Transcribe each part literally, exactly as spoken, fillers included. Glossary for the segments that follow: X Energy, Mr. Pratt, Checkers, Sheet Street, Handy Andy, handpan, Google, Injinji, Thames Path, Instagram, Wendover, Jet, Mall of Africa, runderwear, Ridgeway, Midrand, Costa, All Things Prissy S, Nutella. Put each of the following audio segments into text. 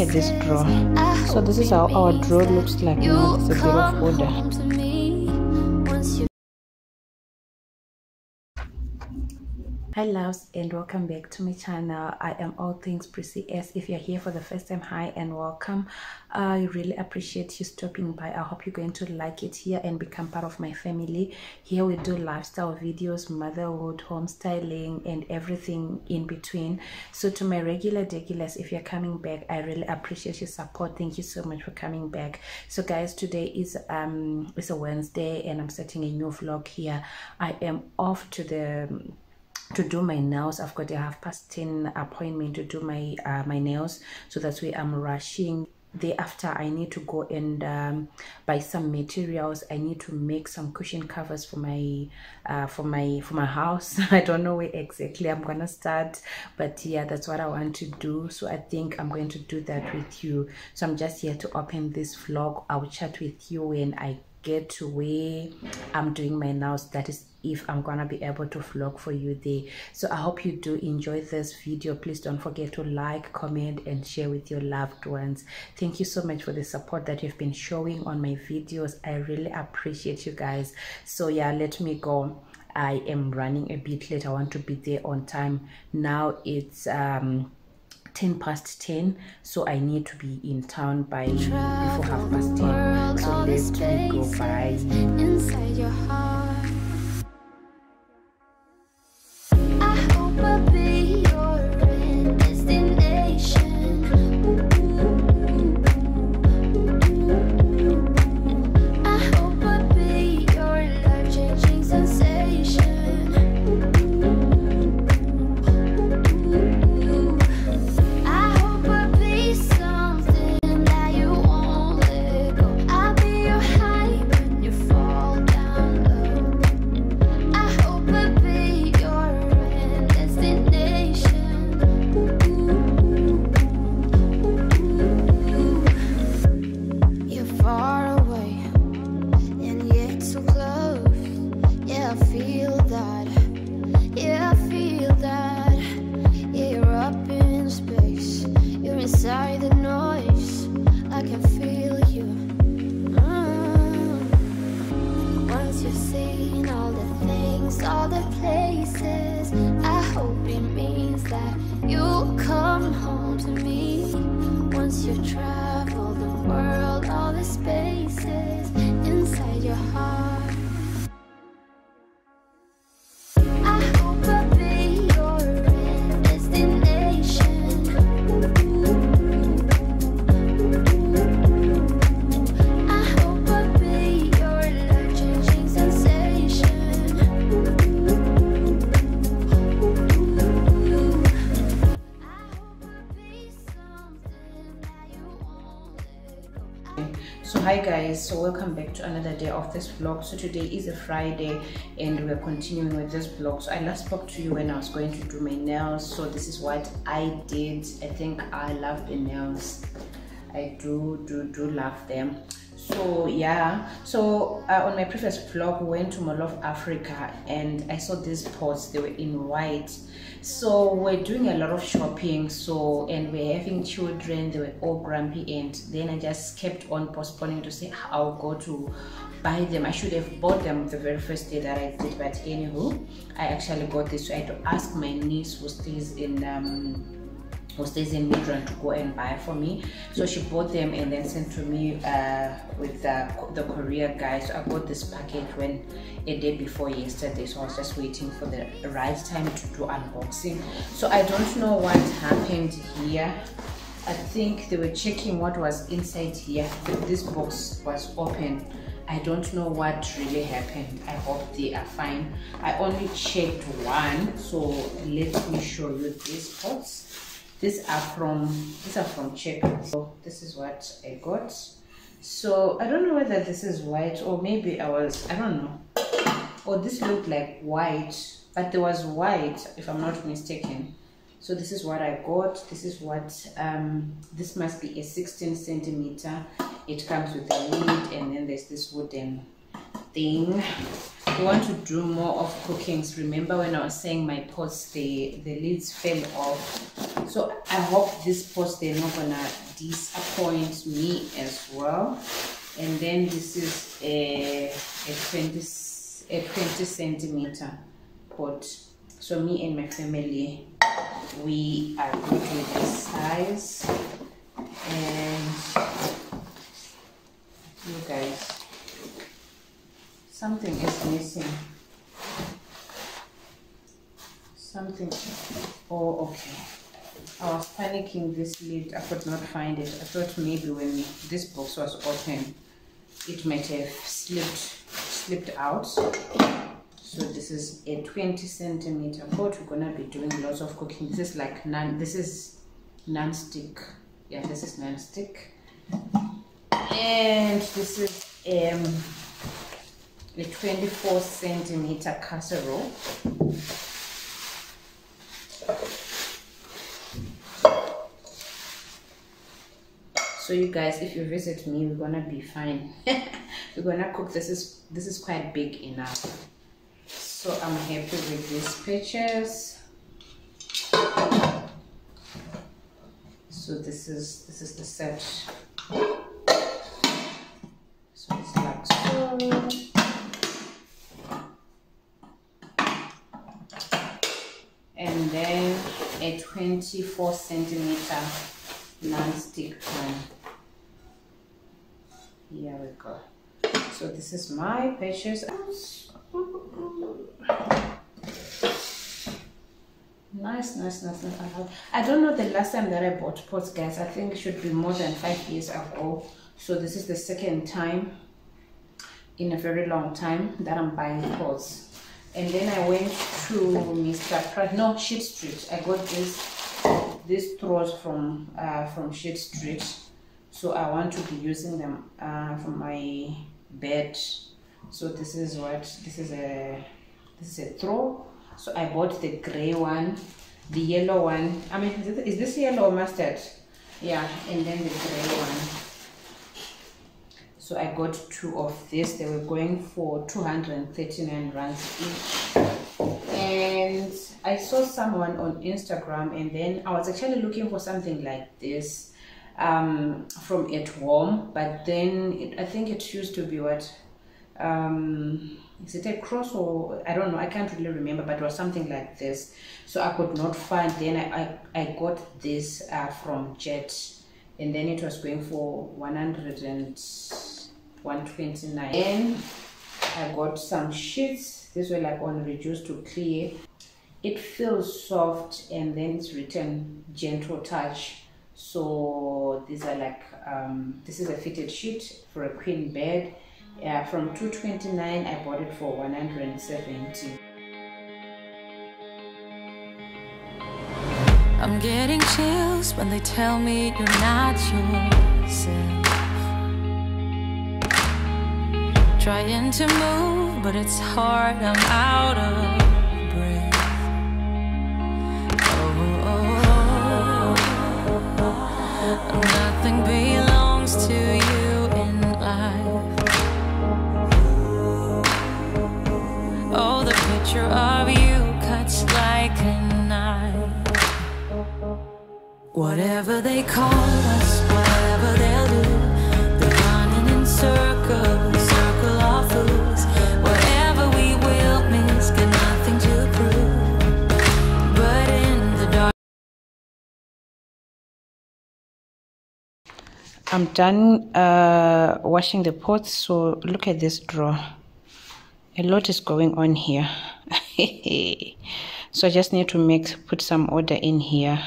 at this drawer. So this is how our drawer looks like now. It's a bit of order. Hi loves, and welcome back to my channel. I am All Things Prissy S. If you're here for the first time, hi and welcome. I really appreciate you stopping by. I hope you're going to like it here and become part of my family. Here we do lifestyle videos, motherhood, home styling, and everything in between. So to my regular regulars, if you're coming back, I really appreciate your support. Thank you so much for coming back. So guys, today is um it's a Wednesday and I'm starting a new vlog here. I am off to the to do my nails. I've got a half past ten appointment to do my uh, my nails, so that's why I'm rushing. Thereafter, I need to go and um, buy some materials. I need to make some cushion covers for my uh, for my for my house. I don't know where exactly I'm gonna start, but yeah, that's what I want to do. So I think I'm going to do that with you. So I'm just here to open this vlog. I'll chat with you when I get to where I'm doing my nails. That is if I'm gonna be able to vlog for you there. So I hope you do enjoy this video. Please don't forget to like, comment, and share with your loved ones. Thank you so much for the support that you've been showing on my videos. I really appreciate you guys. So yeah, let me go. I am running a bit late. I want to be there on time. Now it's um ten past ten, so I need to be in town by before half past ten. So let's go. Bye. Inside your heart, I hope I'll be your destination. I hope I'll be your life-changing sensation. Hi guys, so welcome back to another day of this vlog. So today is a Friday and we're continuing with this vlog. So I last spoke to you when I was going to do my nails. So this is what I did. I think I love the nails. I do do do love them. So yeah, so uh, on my previous vlog, we went to Mall of Africa and I saw these pots. They were in white. So we're doing a lot of shopping, so and we're having children. They were all grumpy, and then I just kept on postponing to say I'll go to buy them. I should have bought them the very first day that I did, but anywho, I actually got this. So I had to ask my niece who stays in um who stays in Midrand to go and buy for me. So she bought them and then sent to me uh, with the, the courier guy. So I got this package when a day before yesterday. So I was just waiting for the right time to do unboxing. So I don't know what happened here. I think they were checking what was inside here. This box was open. I don't know what really happened. I hope they are fine. I only checked one. So let me show you these pots. These are from these are from Checkers. So this is what I got. So I don't know whether this is white or maybe I was I don't know. Or this looked like white, but there was white if I'm not mistaken. So this is what I got. This is what um this must be a sixteen centimeter. It comes with a lid and then there's this wooden thing. I want to do more of cookings. Remember when I was saying my pots, the the lids fell off. So I hope these pots, they're not gonna disappoint me as well. And then this is a, a twenty a twenty centimeter pot. So me and my family, we are good with this size. And you guys, something is missing. Something. Oh, okay. I was panicking this lid. I could not find it. I thought maybe when this box was open, it might have slipped slipped out. So this is a twenty centimeter pot. We're gonna be doing lots of cooking. This is like non. This is non-stick. Yeah, this is non-stick. And this is um a twenty-four centimeter casserole. So you guys, if you visit me, we're gonna be fine. We're gonna cook. This is this is quite big enough. So I'm happy with these pictures. So this is this is the set. So it's like so. And then a twenty-four centimeter non-stick pan. Here we go. So this is my purchase. Nice, nice, nice, nice. I don't know the last time that I bought pots, guys. I think it should be more than five years ago. So this is the second time in a very long time that I'm buying pots. And then I went to Mister Pratt, no, Sheet Street. I got this these throws from uh, from Sheet Street, so I want to be using them uh, for my bed. So this is what this is a this is a throw. So I bought the grey one, the yellow one. I mean, is, it, is this yellow mustard? Yeah, and then the grey one. So I got two of these. They were going for two hundred thirty-nine rands each. And I saw someone on Instagram, and then I was actually looking for something like this um, from At Home, but then it, I think it used to be what um, is it a cross or I don't know, I can't really remember, but it was something like this. So I could not find. Then I I, I got this uh, from Jet, and then it was going for one hundred and one twenty-nine. Then I got some sheets. These were like on reduced to clear. It feels soft, and then it's written gentle touch. So these are like um this is a fitted sheet for a queen bed. Yeah, from two twenty-nine I bought it for one hundred seventy. I'm getting chills when they tell me you're not yourself. Trying to move, but it's hard, I'm out of breath. Oh, oh, oh, oh, oh. Nothing belongs to you in life. Oh, the picture of you cuts like a knife. Whatever they call us, whatever they'll do, they're running in circles. I'm done uh, washing the pots, so look at this drawer. A lot is going on here. So I just need to make put some order in here.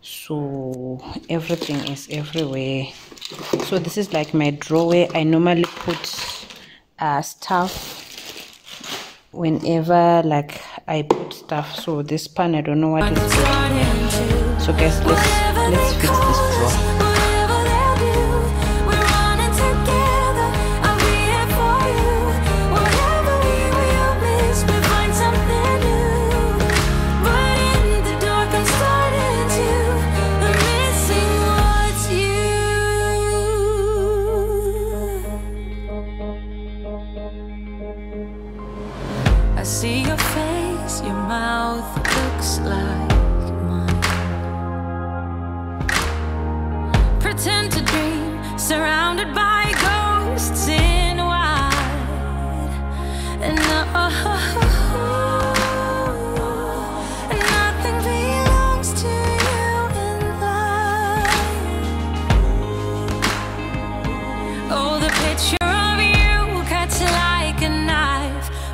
So everything is everywhere. So this is like my drawer where I normally put uh, stuff whenever like I put stuff. So this pan, I don't know what it's like. So guys, let's let's fix this drawer.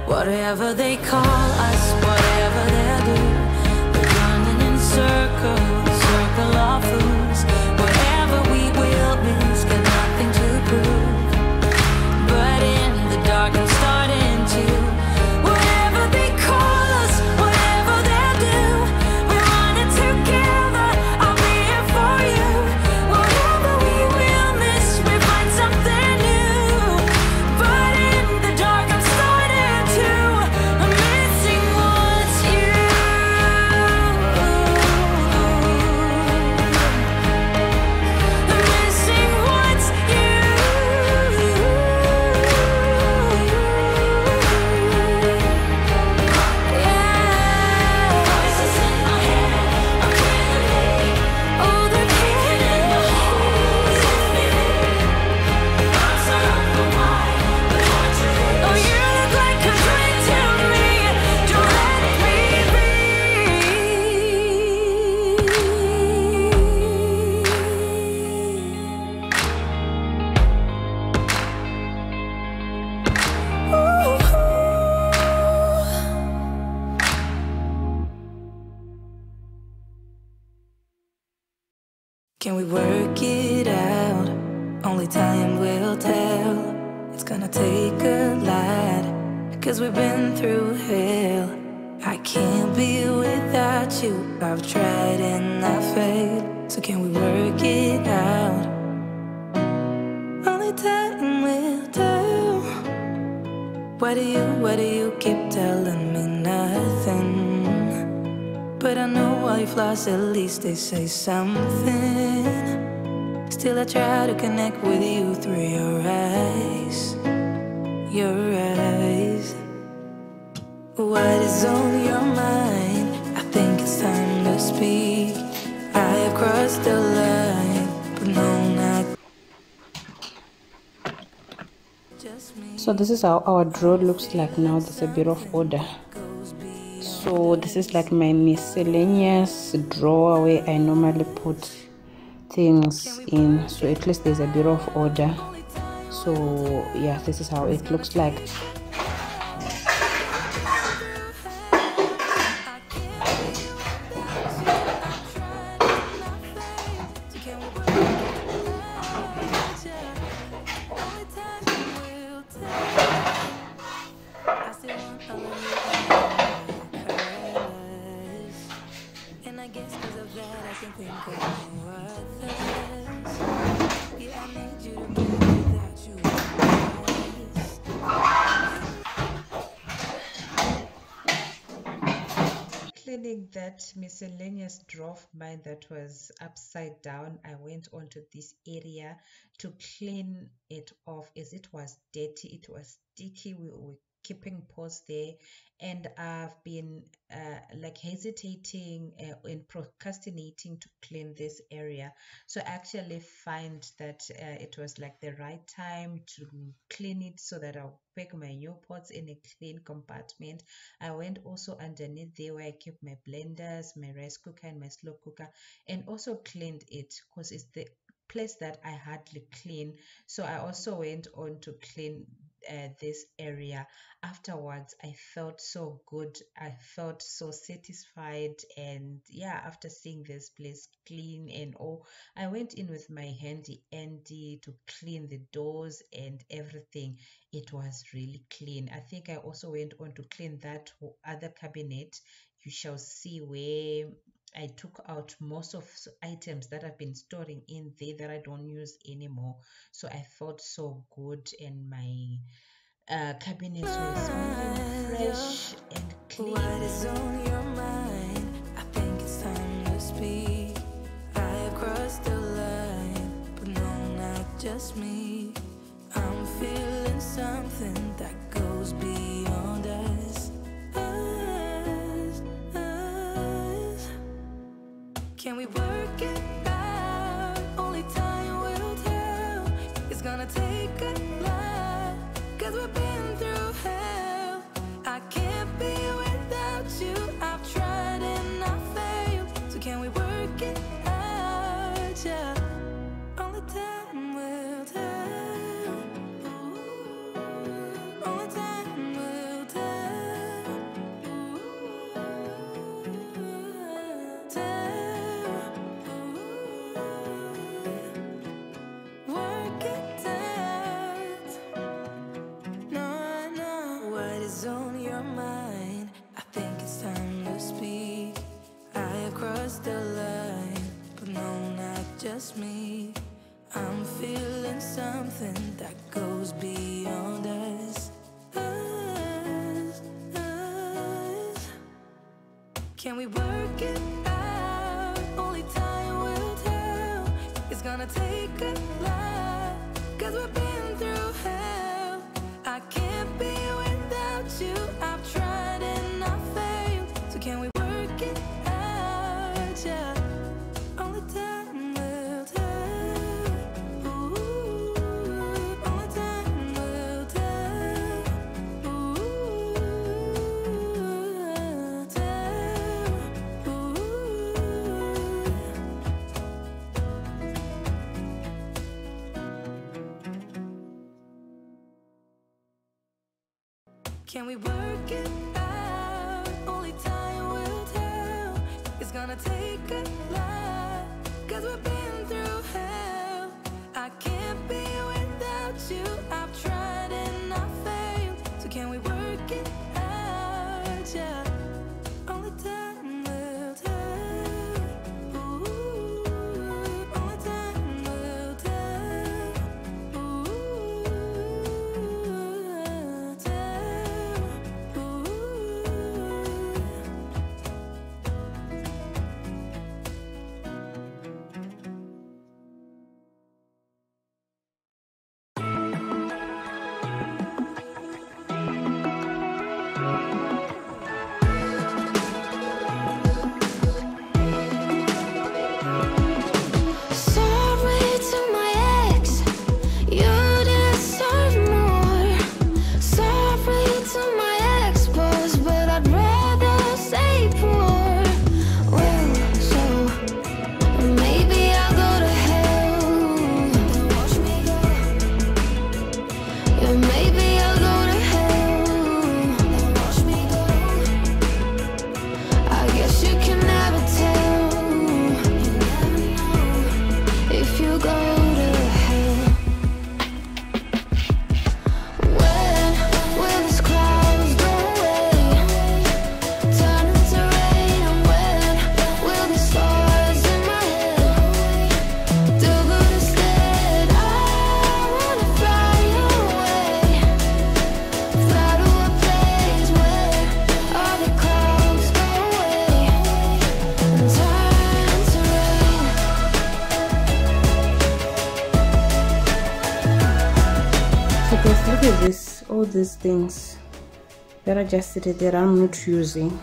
Whatever they call us, whatever they do, we're running in circles, circle of fools. Whatever we will me's got nothing to prove. But in the dark I'm starting to. Whatever they call us, whatever they do, we're running together, I'll be here for you. Whatever we will miss, we find something new. But in the dark I'm starting they say something. Still I try to connect with you through your eyes, your eyes. What is on your mind? I think it's time to speak. I have crossed the line, but no, not just me. So this is how our drawer looks like now. There's a bit of order. So this is like my miscellaneous drawer where I normally put things in, so at least there's a bit of order. So yeah, this is how it looks like. That miscellaneous drawer of mine that was upside down, I went onto this area to clean it off as it was dirty, it was sticky. We were keeping paws there, and I've been uh, like hesitating uh, and procrastinating to clean this area. So I actually find that uh, it was like the right time to clean it so that I'll pack my new pots in a clean compartment. I went also underneath there where I keep my blenders, my rice cooker and my slow cooker, and also cleaned it because it's the place that I hardly clean. So I also went on to clean Uh, this area. Afterwards I felt so good, I felt so satisfied, and yeah, after seeing this place clean and all, I went in with my Handy Andy to clean the doors and everything. It was really clean. I think I also went on to clean that other cabinet. You shall see where I took out most of items that I've been storing in there that I don't use anymore. So I felt so good, and my uh, cabinets were smelling fresh and clean. What is on your mind? I think it's time to speak. I have crossed the line, but no, not just me. I'm feeling something that goes beyond us. Can we work it out? Only time will tell. It's gonna take a lot, 'cause we've been through hell. I just me. I'm feeling something that goes beyond us. us, us. Can we work it out? Only time will tell. It's gonna take a lot, 'cause we've been through hell. I can't be without you. I've tried and I failed. So can we work it out? Yeah. Only time will tell. Ooh, only time will tell. Ooh, tell. Ooh. Can we work it out? Only time will tell. It's gonna take a lot, 'cause we've been through hell. I can't be without you. I've tried and I failed. So can we work it out? Yeah. Only time will tell. Ooh, only time will tell. Ooh, tell. Ooh. These things that I just said that I'm not using,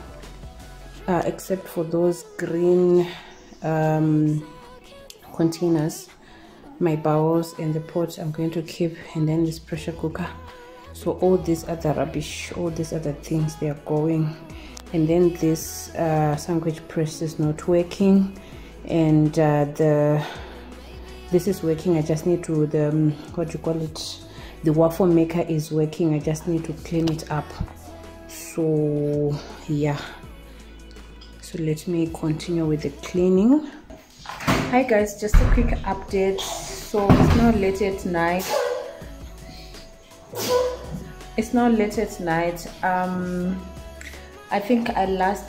uh, except for those green um, containers, my bowls and the pot I'm going to keep, and then this pressure cooker. So all these other rubbish, all these other things, they are going. And then this uh, sandwich press is not working, and uh, the this is working. I just need to the um, what do you call it? The waffle maker is working. I just need to clean it up. So yeah, so let me continue with the cleaning. Hi guys, just a quick update. So it's now late at night. It's now late at night. um I think I last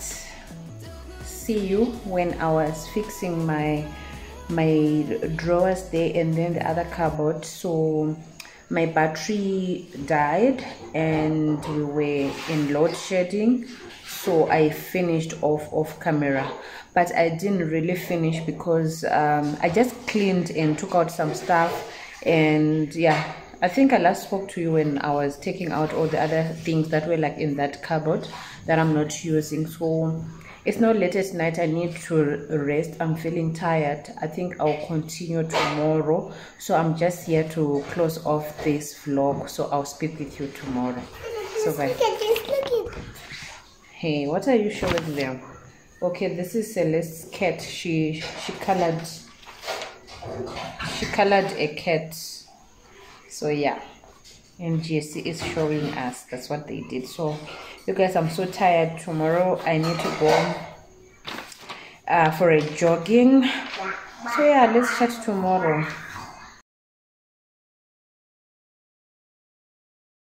see you when I was fixing my my drawers there, and then the other cupboard. So my battery died and we were in load shedding, so I finished off off camera, but I didn't really finish because um, I just cleaned and took out some stuff. And yeah, I think I last spoke to you when I was taking out all the other things that were like in that cupboard that I'm not using. So it's not late at night. I need to rest. I'm feeling tired. I think I'll continue tomorrow. So I'm just here to close off this vlog. So I'll speak with you tomorrow. So bye. Hey, what are you showing them? Okay, this is Celeste's cat. She she colored she colored a cat. So yeah. And Jessie is showing us. That's what they did. So you guys, I'm so tired. Tomorrow I need to go uh, for a jogging. So yeah, let's chat tomorrow.